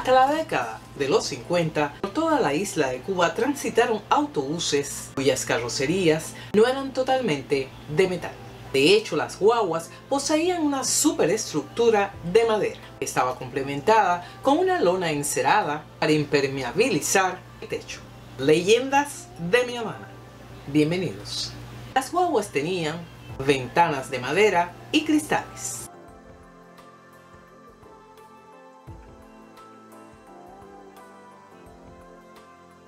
Hasta la década de los 50, por toda la isla de Cuba transitaron autobuses cuyas carrocerías no eran totalmente de metal. De hecho, las guaguas poseían una superestructura de madera que estaba complementada con una lona encerada para impermeabilizar el techo. Leyendas de mi Habana. Bienvenidos. Las guaguas tenían ventanas de madera y cristales.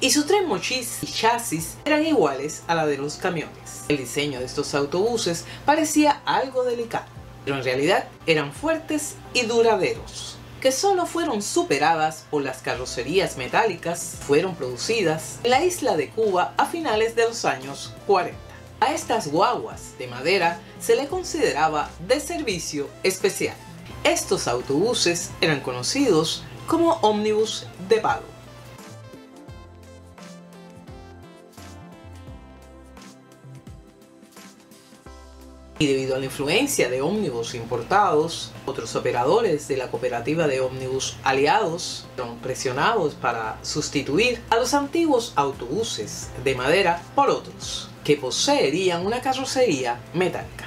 Y sus tres mochis y chasis eran iguales a la de los camiones. El diseño de estos autobuses parecía algo delicado, pero en realidad eran fuertes y duraderos, que solo fueron superadas por las carrocerías metálicas que fueron producidas en la isla de Cuba a finales de los años 40. A estas guaguas de madera se le consideraba de servicio especial. Estos autobuses eran conocidos como ómnibus de pago. Y debido a la influencia de ómnibus importados, otros operadores de la cooperativa de ómnibus aliados fueron presionados para sustituir a los antiguos autobuses de madera por otros que poseerían una carrocería metálica.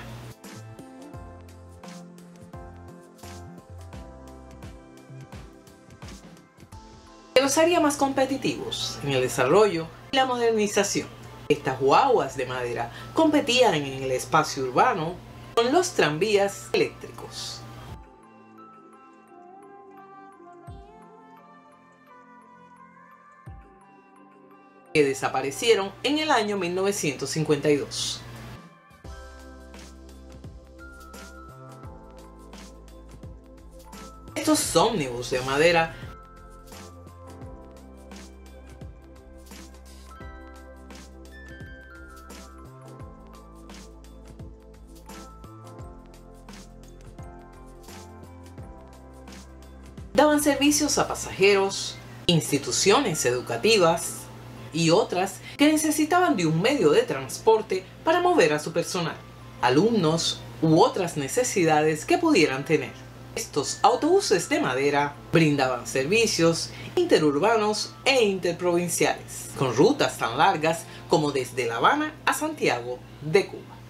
Que los haría más competitivos en el desarrollo y la modernización. Estas guaguas de madera competían en el espacio urbano con los tranvías eléctricos. Que desaparecieron en el año 1952. Estos ómnibus de madera daban servicios a pasajeros, instituciones educativas y otras que necesitaban de un medio de transporte para mover a su personal, alumnos u otras necesidades que pudieran tener. Estos autobuses de madera brindaban servicios interurbanos e interprovinciales, con rutas tan largas como desde La Habana a Santiago de Cuba.